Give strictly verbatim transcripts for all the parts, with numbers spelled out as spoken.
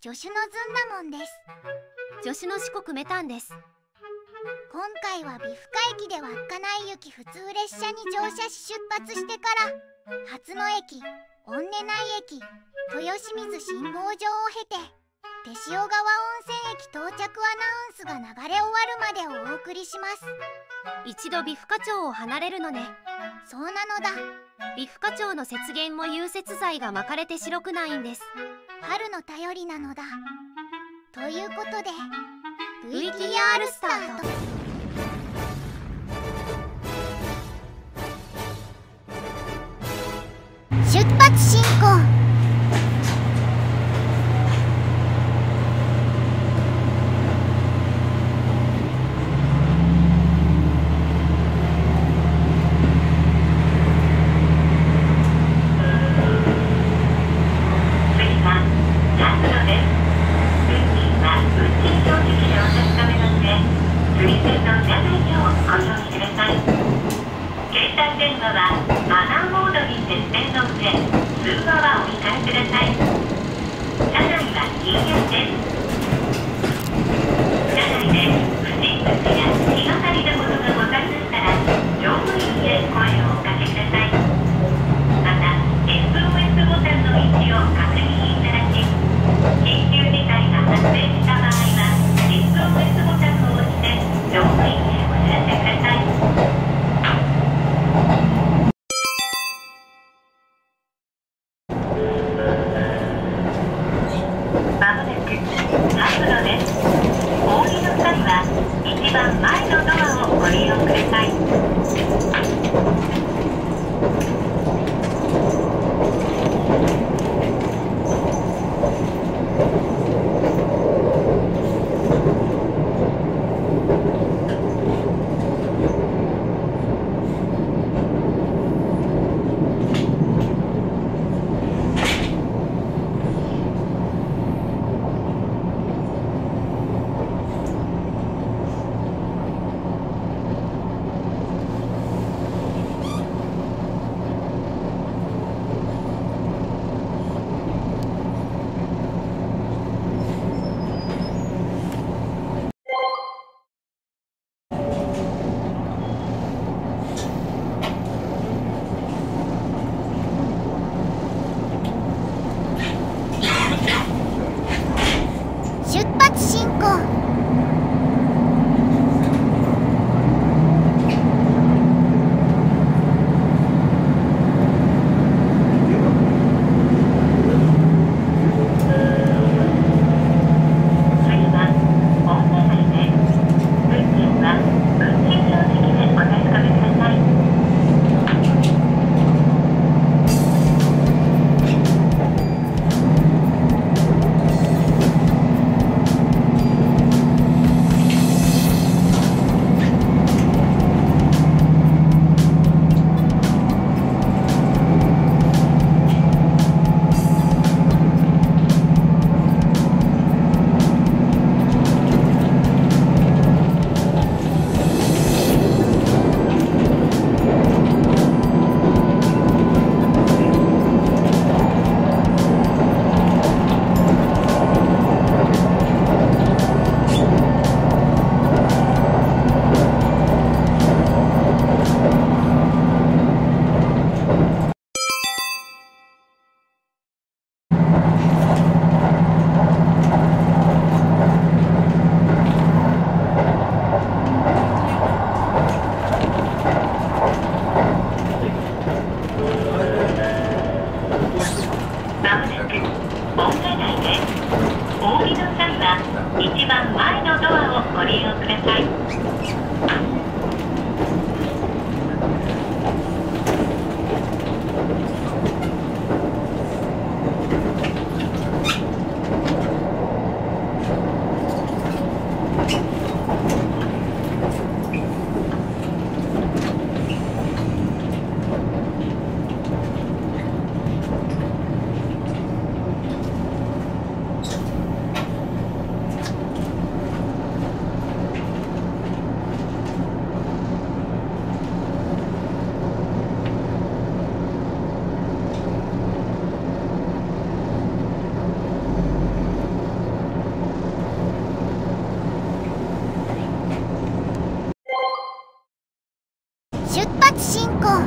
助手のずんだもんです。助手の四国メタンです。今回は美深駅で稚内行き普通列車に乗車し出発してから初野駅、御根内駅、豊清水信号場を経て天塩川温泉駅到着アナウンスが流れ終わるまでお送りします。一度美深町を離れるのね。そうなのだ。美深町の雪原も融雪剤が巻かれて白くないんです。春の便りなのだ。ということで ブイティーアール スタート。出発進行。出発進行。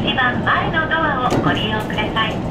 一番前のドアをご利用ください。